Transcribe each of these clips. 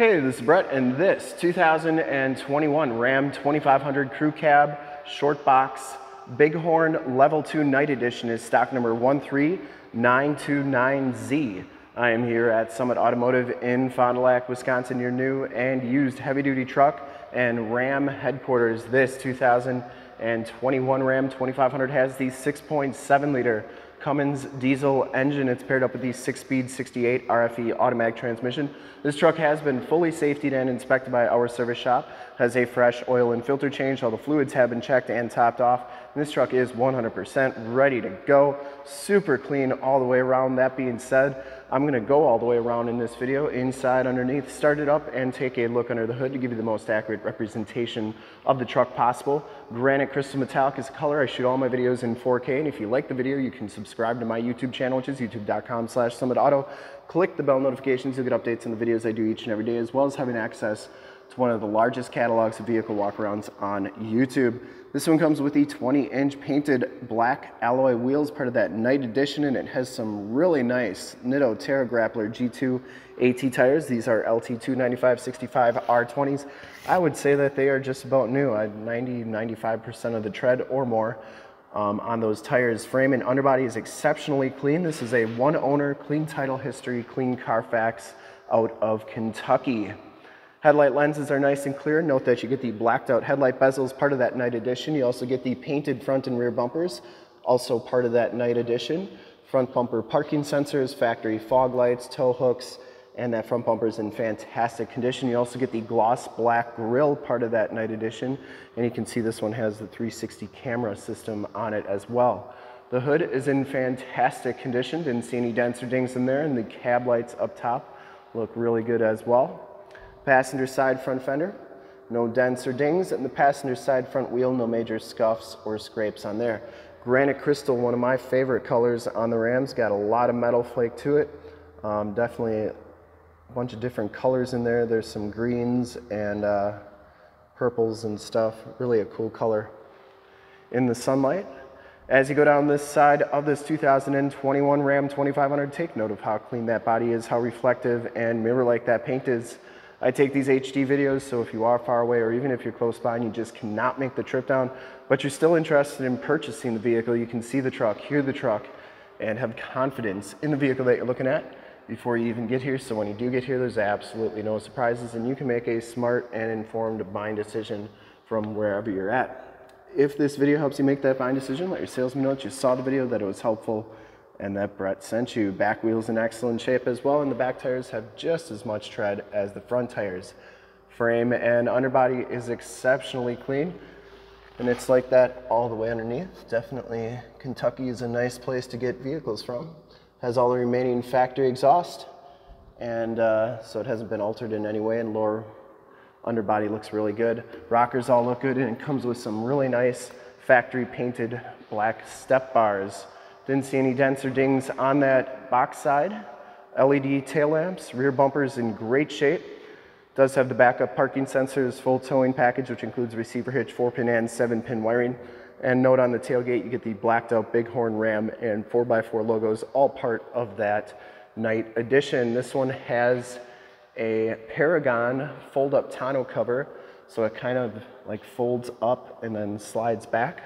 Hey, this is Brett, and this 2021 Ram 2500 Crew Cab Short Box Big Horn Level 2 Night Edition is stock number 13929Z. I am here at Summit Automotive in Fond du Lac, Wisconsin, your new and used heavy-duty truck and Ram headquarters. This 2021 Ram 2500 has the 6.7-liter Cummins diesel engine. It's paired up with the 6-speed 68 RFE automatic transmission. This truck has been fully safetied and inspected by our service shop. Has a fresh oil and filter change. All the fluids have been checked and topped off. And this truck is 100% ready to go. Super clean all the way around. That being said, I'm gonna go all the way around in this video, inside, underneath, start it up, and take a look under the hood to give you the most accurate representation of the truck possible. Granite Crystal Metallic is the color. I shoot all my videos in 4K, and if you like the video, you can subscribe to my YouTube channel, which is youtube.com/summitauto. Click the bell notifications. You'll get updates on the videos I do each and every day, as well as having access to one of the largest catalogs of vehicle walkarounds on YouTube. This one comes with the 20-inch painted black alloy wheels, part of that Night Edition, and it has some really nice Nitto Terra Grappler G2 AT tires. These are LT295/65R20s. I would say that they are just about new. I 90-95% of the tread or more on those tires. Frame and underbody is exceptionally clean. This is a one-owner, clean title history, clean Carfax out of Kentucky. Headlight lenses are nice and clear. Note that you get the blacked out headlight bezels, part of that Night Edition. You also get the painted front and rear bumpers, also part of that Night Edition. Front bumper parking sensors, factory fog lights, tow hooks, and that front bumper is in fantastic condition. You also get the gloss black grille, part of that Night Edition. And you can see this one has the 360 camera system on it as well. The hood is in fantastic condition. Didn't see any dents or dings in there. And the cab lights up top look really good as well. Passenger side front fender, no dents or dings, and the passenger side front wheel, no major scuffs or scrapes on there. Granite Crystal, one of my favorite colors on the Ram's, got a lot of metal flake to it. Definitely a bunch of different colors in there. There's some greens and purples and stuff. Really a cool color in the sunlight. As you go down this side of this 2021 Ram 2500, take note of how clean that body is, how reflective and mirror-like that paint is. I take these HD videos, so if you are far away or even if you're close by and you just cannot make the trip down, but you're still interested in purchasing the vehicle, you can see the truck, hear the truck, and have confidence in the vehicle that you're looking at before you even get here. So when you do get here, there's absolutely no surprises and you can make a smart and informed buying decision from wherever you're at. If this video helps you make that buying decision, let your salesman know that you saw the video, that it was helpful, and that Brett sent you. Back wheel's in excellent shape as well, and the back tires have just as much tread as the front tires. Frame and underbody is exceptionally clean, and it's like that all the way underneath. Definitely Kentucky is a nice place to get vehicles from. Has all the remaining factory exhaust, and so it hasn't been altered in any way, and lower underbody looks really good. Rockers all look good, and it comes with some really nice factory painted black step bars. Didn't see any dents or dings on that box side. LED tail lamps, rear bumper's in great shape. Does have the backup parking sensors, full towing package, which includes receiver hitch, 4-pin and 7-pin wiring. And note on the tailgate, you get the blacked out Big Horn Ram and 4x4 logos, all part of that Night Edition. This one has a Peragon fold-up tonneau cover, so it kind of like folds up and then slides back.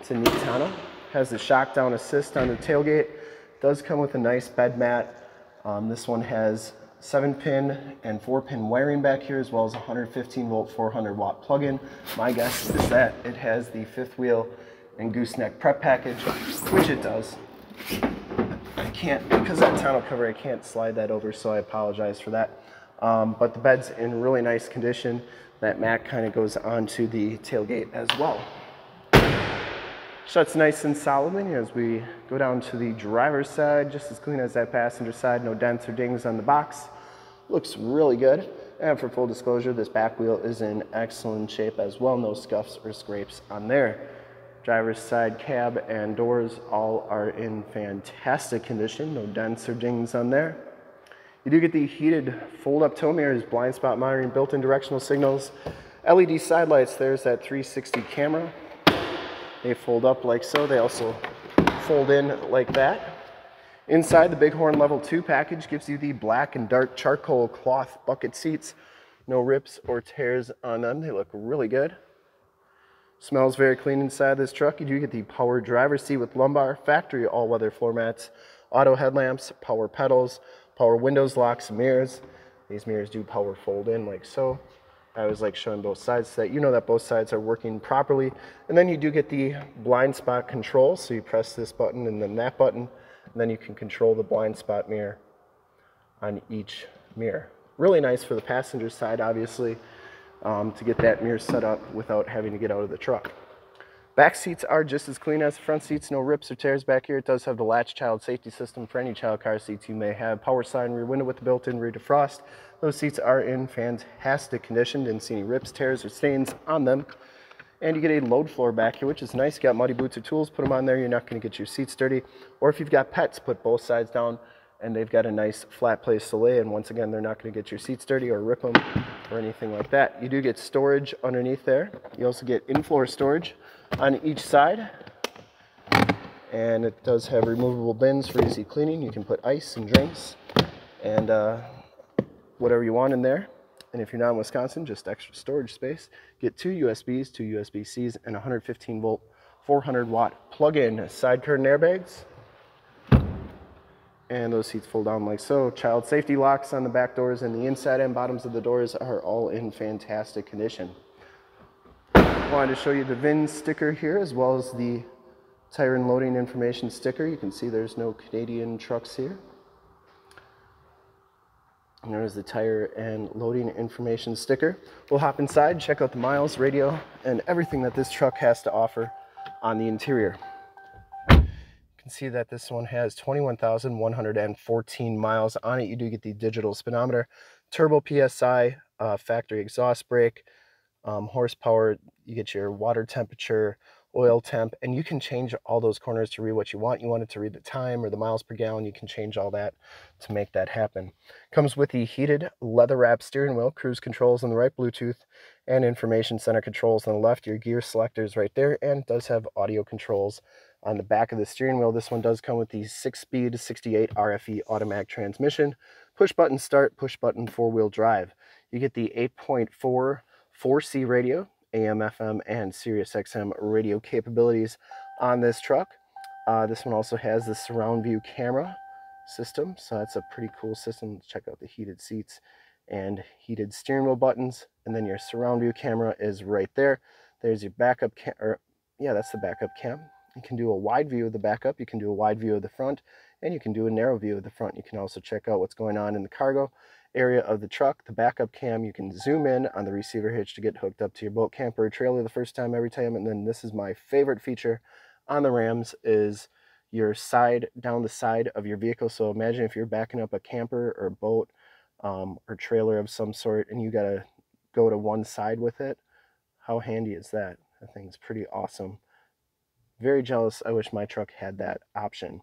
It's a neat tonneau. Has the shock down assist on the tailgate. Does come with a nice bed mat. This one has 7-pin and 4-pin wiring back here, as well as 115-volt, 400-watt plug-in. My guess is that it has the fifth wheel and gooseneck prep package, which it does. I can't, because that tonneau cover, I can't slide that over, so I apologize for that. But the bed's in really nice condition. That mat kind of goes onto the tailgate as well. Shuts nice and solidly. As we go down to the driver's side, just as clean as that passenger side, no dents or dings on the box. Looks really good. And for full disclosure, this back wheel is in excellent shape as well. No scuffs or scrapes on there. Driver's side cab and doors all are in fantastic condition. No dents or dings on there. You do get the heated fold-up tow mirrors, blind spot monitoring, built-in directional signals, LED side lights. There's that 360 camera. They fold up like so. They also fold in like that. Inside, the Big Horn Level 2 package gives you the black and dark charcoal cloth bucket seats. No rips or tears on them. They look really good. Smells very clean inside this truck. You do get the power driver's seat with lumbar, factory all-weather floor mats, auto headlamps, power pedals, power windows, locks, mirrors. These mirrors do power fold in like so. I was like showing both sides so that you know that both sides are working properly. And then you do get the blind spot control. So you press this button and then that button, and then you can control the blind spot mirror on each mirror. Really nice for the passenger side, obviously, to get that mirror set up without having to get out of the truck. Back seats are just as clean as the front seats, no rips or tears back here. It does have the latch child safety system for any child car seats you may have. Power sliding rear window with the built-in rear defrost. Those seats are in fantastic condition. Didn't see any rips, tears, or stains on them. And you get a load floor back here, which is nice. You got muddy boots or tools, put them on there. You're not going to get your seats dirty. Or if you've got pets, put both sides down, and they've got a nice flat place to lay. And once again, they're not going to get your seats dirty or rip them or anything like that. You do get storage underneath there. You also get in-floor storage on each side. And it does have removable bins for easy cleaning. You can put ice and drinks and whatever you want in there. And if you're not in Wisconsin, just extra storage space. Get two USBs, two USB-Cs, and 115 volt, 400 watt plug-in side curtain airbags. And those seats fold down like so. Child safety locks on the back doors, and the inside and bottoms of the doors are all in fantastic condition. I wanted to show you the VIN sticker here, as well as the tire and loading information sticker. You can see there's no Canadian trucks here. And there's the tire and loading information sticker. We'll hop inside, check out the miles, radio, and everything that this truck has to offer on the interior. You can see that this one has 21,114 miles on it. You do get the digital speedometer, turbo PSI, factory exhaust brake, horsepower. You get your water temperature, oil temp, and you can change all those corners to read what you want. You want it to read the time or the miles per gallon. You can change all that to make that happen. Comes with the heated leather wrap steering wheel, cruise controls on the right, Bluetooth and information center controls on the left, your gear selectors right there, and it does have audio controls on the back of the steering wheel. This one does come with the 6-speed 68 RFE automatic transmission, push button start, push button four-wheel drive. You get the 8.4 4C radio, AM, FM, and Sirius XM radio capabilities on this truck. This one also has the surround view camera system, so that's a pretty cool system. Check out the heated seats and heated steering wheel buttons, and then your surround view camera is right there. There's your backup cam, yeah, that's the backup cam. You can do a wide view of the backup, you can do a wide view of the front, and you can do a narrow view of the front. You can also check out what's going on in the cargo area of the truck. The backup cam, you can zoom in on the receiver hitch to get hooked up to your boat, camper, or trailer the first time, every time. And then this is my favorite feature on the Rams, is your side, down the side of your vehicle. So imagine if you're backing up a camper or boat or trailer of some sort, and you got to go to one side with it. How handy is that? I think it's pretty awesome. Very jealous. I wish my truck had that option.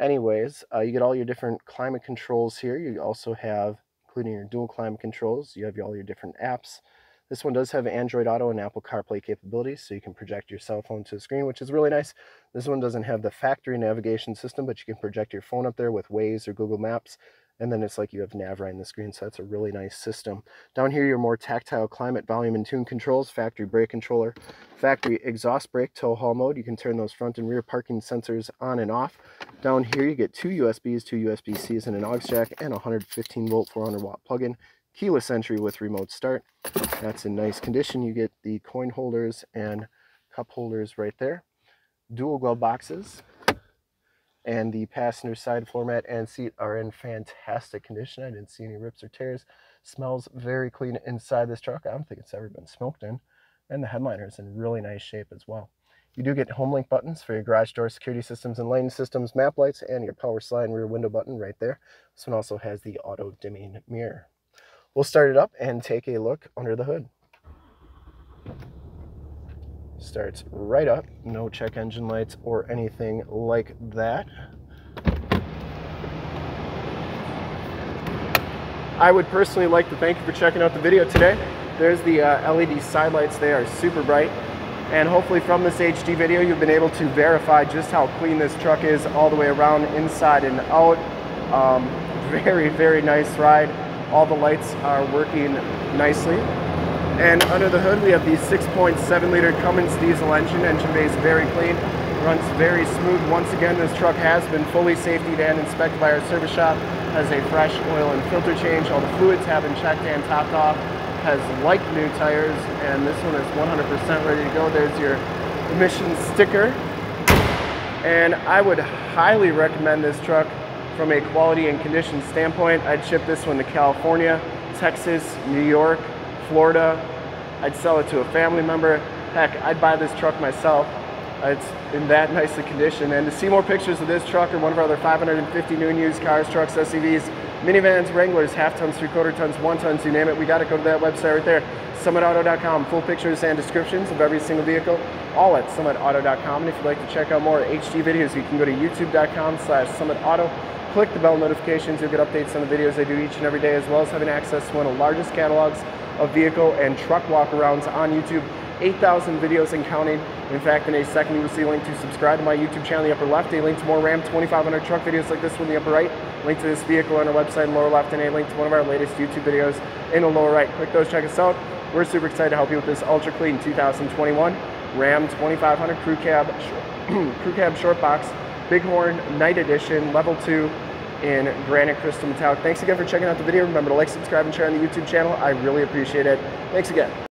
Anyways, you get all your different climate controls here. You also have, including your dual climate controls, you have all your different apps. This one does have Android Auto and Apple CarPlay capabilities, so you can project your cell phone to the screen, which is really nice. This one doesn't have the factory navigation system, but you can project your phone up there with Waze or Google Maps, and then it's like you have nav right on the screen, so that's a really nice system. Down here, your more tactile climate, volume and tune controls, factory brake controller, factory exhaust brake, tow haul mode. You can turn those front and rear parking sensors on and off. Down here, you get two USBs, two USB-Cs, and an aux jack, and 115 volt, 400 watt plug-in. Keyless entry with remote start. That's in nice condition. You get the coin holders and cup holders right there. Dual glove boxes. And the passenger side floor mat and seat are in fantastic condition. I didn't see any rips or tears. Smells very clean inside this truck. I don't think it's ever been smoked in. And the headliner is in really nice shape as well. You do get HomeLink buttons for your garage door security systems and lane systems, map lights, and your power slide rear window button right there. This one also has the auto dimming mirror. We'll start it up and take a look under the hood. Starts right up, no check engine lights or anything like that. I would personally like to thank you for checking out the video today. There's the LED side lights. They are super bright. And hopefully from this HD video, you've been able to verify just how clean this truck is all the way around, inside and out. Very, very nice ride. All the lights are working nicely. And under the hood, we have the 6.7 liter Cummins diesel engine. Engine bay is very clean, runs very smooth. Once again, this truck has been fully safetied and inspected by our service shop, has a fresh oil and filter change. All the fluids have been checked and topped off, has like new tires, and this one is 100% ready to go. There's your emissions sticker. And I would highly recommend this truck from a quality and condition standpoint. I'd ship this one to California, Texas, New York, Florida. I'd sell it to a family member. Heck, I'd buy this truck myself. It's in that nicely condition. And to see more pictures of this truck or one of our other 550 new and used cars, trucks, SUVs, minivans, Wranglers, half tons, three-quarter tons, one tons, you name it, we got to go to that website right there, summitauto.com. Full pictures and descriptions of every single vehicle, all at summitauto.com. And if you'd like to check out more HD videos, you can go to youtube.com/summitauto. Click the bell notifications. You'll get updates on the videos I do each and every day, as well as having access to one of the largest catalogs of vehicle and truck walk-arounds on YouTube. 8,000 videos and counting. In fact, in a second, you will see a link to subscribe to my YouTube channel in the upper left, a link to more RAM 2500 truck videos like this one in the upper right, a link to this vehicle on our website in the lower left, and a link to one of our latest YouTube videos in the lower right. Click those, check us out. We're super excited to help you with this ultra clean 2021 RAM 2500 crew cab, crew cab short box, Big Horn Night Edition, Level 2 in Granite Crystal Metallic. Thanks again for checking out the video. Remember to like, subscribe, and share on the YouTube channel. I really appreciate it. Thanks again.